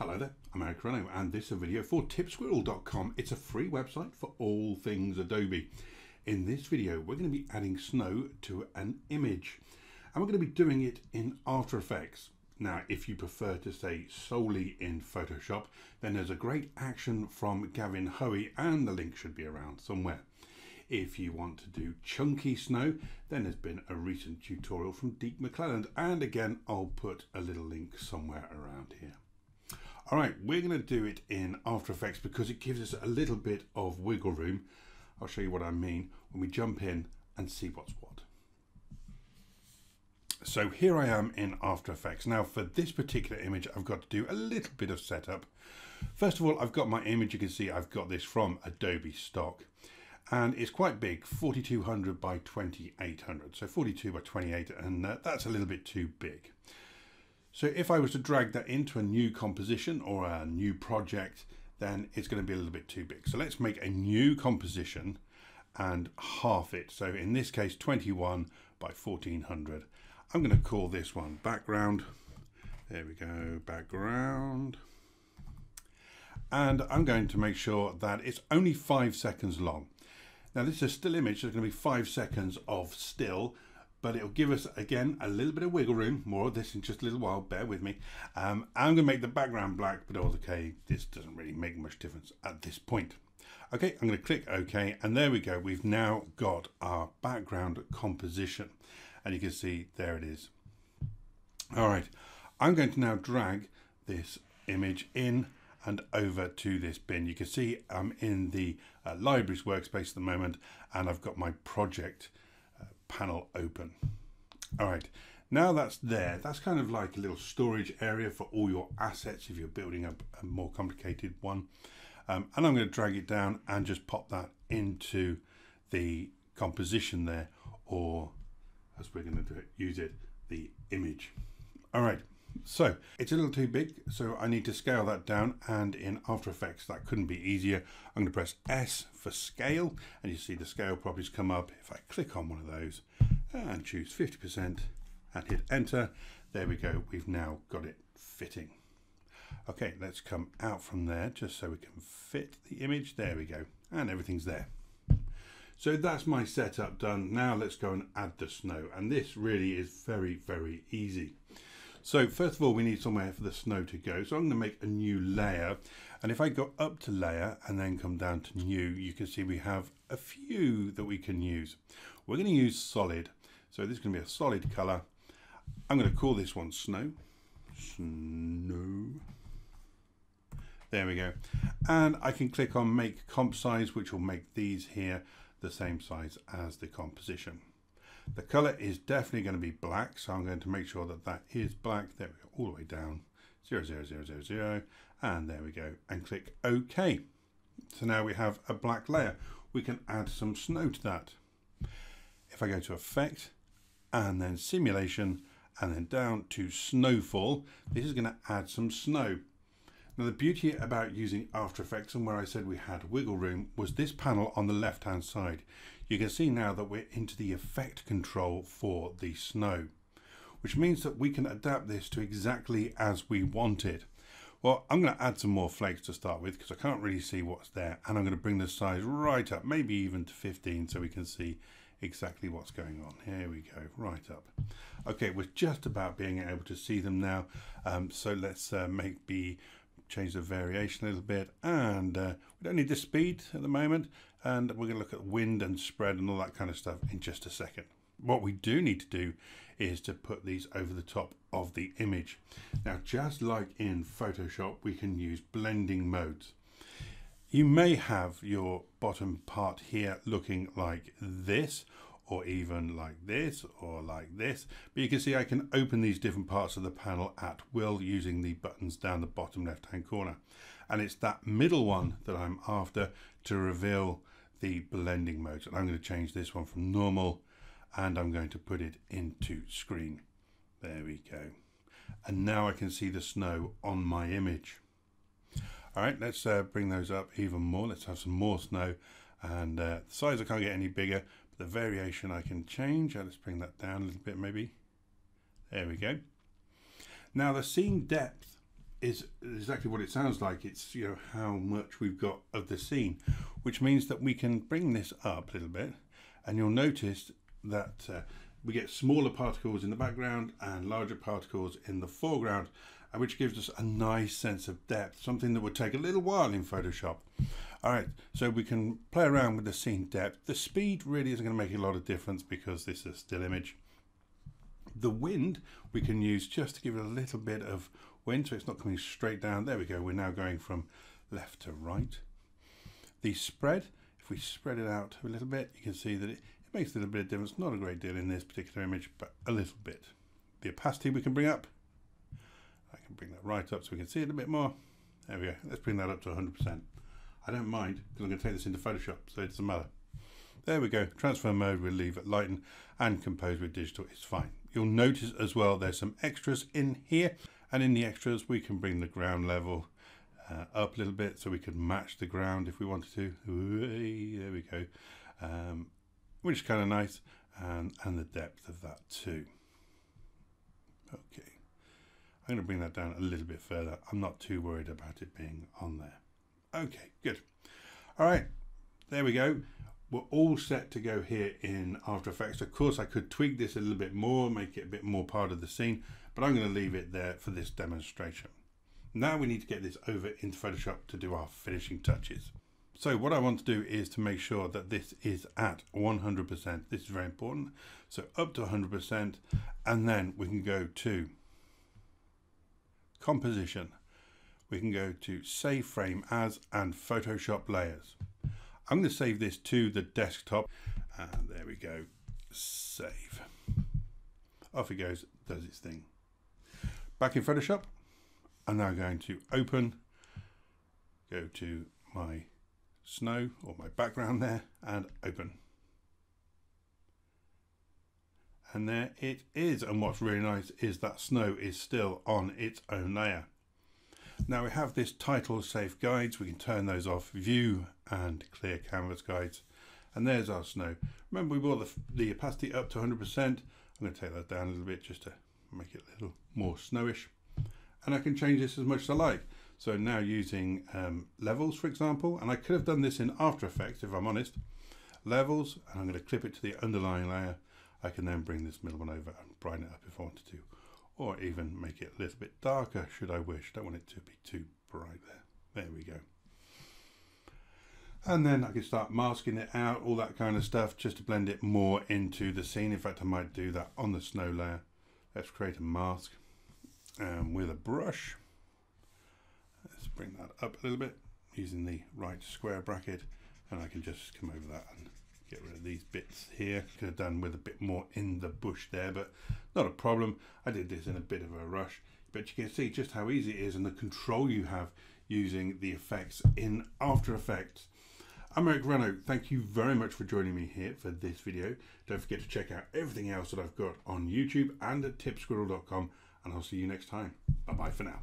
Hello there, I'm Eric Renno and this is a video for tipsquirrel.com. It's a free website for all things Adobe. In this video we're going to be adding snow to an image and we're going to be doing it in After Effects. Now if you prefer to stay solely in Photoshop then there's a great action from Gavin Hoey and the link should be around somewhere. If you want to do chunky snow, then there's been a recent tutorial from Deke McClelland. And again, I'll put a little link somewhere around here. All right, we're gonna do it in After Effects because it gives us a little bit of wiggle room. I'll show you what I mean when we jump in and see what's what. So here I am in After Effects. Now for this particular image, I've got to do a little bit of setup. First of all, I've got my image. You can see I've got this from Adobe Stock. And it's quite big, 4200 by 2800. So 42 by 28, and that's a little bit too big. So if I was to drag that into a new composition or a new project, then it's going to be a little bit too big. So let's make a new composition and half it. So in this case, 21 by 1400. I'm going to call this one background. There we go, background. And I'm going to make sure that it's only 5 seconds long. Now this is a still image, so it's going to be 5 seconds of still, but it'll give us, again, a little bit of wiggle room. More of this in just a little while, bear with me. I'm going to make the background black, but okay, this doesn't really make much difference at this point. Okay, I'm going to click OK, and there we go. We've now got our background composition, and you can see there it is. All right, I'm going to now drag this image in and over to this bin. You can see I'm in the libraries workspace at the moment and I've got my project panel open. All right, now that's there. That's kind of like a little storage area for all your assets if you're building up a more complicated one. And I'm going to drag it down and just pop that into the composition there, or as we're going to use it, the image. All right. So it's a little too big, so I need to scale that down, and in After Effects that couldn't be easier. I'm going to press S for scale and you see the scale properties come up. If I click on one of those and choose 50% and hit enter, there we go, we've now got it fitting. Okay, let's come out from there just so we can fit the image. There we go, and everything's there. So that's my setup done. Now let's go and add the snow, and this really is very, very easy. So first of all, we need somewhere for the snow to go. So I'm going to make a new layer. And if I go up to layer and then come down to new, you can see we have a few that we can use. We're going to use solid. So this is going to be a solid color. I'm going to call this one snow. Snow. There we go. And I can click on make comp size, which will make these here the same size as the composition. The color is definitely going to be black, so I'm going to make sure that that is black. There we go, all the way down, 0, 0, 0, 0, 0, and there we go, and click OK. So now we have a black layer. We can add some snow to that. If I go to Effect, and then Simulation, and then down to Snowfall, this is going to add some snow. Now the beauty about using After Effects, and where I said we had wiggle room, was this panel on the left-hand side. You can see now that we're into the effect control for the snow, which means that we can adapt this to exactly as we want it. Well, I'm going to add some more flakes to start with because I can't really see what's there. And I'm going to bring the size right up, maybe even to 15, so we can see exactly what's going on. Here we go, right up. Okay, we're just about being able to see them now. So let's maybe change the variation a little bit, and we don't need the speed at the moment, and we're going to look at wind and spread and all that kind of stuff in just a second. What we do need to do is to put these over the top of the image. Now just like in Photoshop we can use blending modes. You may have your bottom part here looking like this, or even like this, or like this, but you can see I can open these different parts of the panel at will using the buttons down the bottom left hand corner, and it's that middle one that I'm after to reveal the blending modes. And I'm going to change this one from normal and I'm going to put it into screen. There we go, and now I can see the snow on my image. All right, let's bring those up even more. Let's have some more snow, and the size I can't get any bigger. The variation I can change. I'll just bring that down a little bit maybe. There we go. Now the scene depth is exactly what it sounds like. It's, you know, how much we've got of the scene, which means that we can bring this up a little bit, and you'll notice that we get smaller particles in the background and larger particles in the foreground, which gives us a nice sense of depth, something that would take a little while in Photoshop. All right, so we can play around with the scene depth. The speed really isn't going to make a lot of difference because this is a still image. The wind we can use just to give it a little bit of wind, so it's not coming straight down. There we go, we're now going from left to right. The spread, if we spread it out a little bit, you can see that it makes a little bit of difference. Not a great deal in this particular image, but a little bit. The opacity we can bring up. I can bring that right up so we can see it a bit more. There we go, let's bring that up to 100%. I don't mind because I'm going to take this into Photoshop, so it doesn't matter. There we go, transfer mode we'll leave at lighten, and compose with digital is fine. You'll notice as well there's some extras in here, and in the extras we can bring the ground level up a little bit so we could match the ground if we wanted to. There we go, which is kind of nice, and the depth of that too. Okay, I'm going to bring that down a little bit further. I'm not too worried about it being on there. Okay, good. All right, there we go. We're all set to go here in After Effects. Of course, I could tweak this a little bit more, make it a bit more part of the scene, but I'm going to leave it there for this demonstration. Now we need to get this over into Photoshop to do our finishing touches. So what I want to do is to make sure that this is at 100%. This is very important. So up to 100%, and then we can go to Composition. We can go to Save Frame As and Photoshop Layers. I'm going to save this to the desktop, and there we go, save. Off it goes, does its thing. Back in Photoshop, I'm now going to open, go to my snow or my background there, and open. And there it is, and what's really nice is that snow is still on its own layer. Now we have this title safe guides, we can turn those off, view and clear canvas guides, and there's our snow. Remember we brought the opacity up to 100%. I'm going to take that down a little bit just to make it a little more snowish, and I can change this as much as I like. So now using levels, for example, and I could have done this in After Effects if I'm honest, levels, and I'm going to clip it to the underlying layer. I can then bring this middle one over and brighten it up if I wanted to, or even make it a little bit darker should I wish. Don't want it to be too bright there. There we go. And then I can start masking it out, all that kind of stuff, just to blend it more into the scene. In fact, I might do that on the snow layer. Let's create a mask with a brush. Let's bring that up a little bit using the right square bracket, and I can just come over that and get rid of these bits here. Could have done with a bit more in the bush there, but not a problem. I did this in a bit of a rush, but you can see just how easy it is and the control you have using the effects in After Effects. I'm Eric Renno. Thank you very much for joining me here for this video. Don't forget to check out everything else that I've got on YouTube and at tipsquirrel.com, and I'll see you next time. Bye bye for now.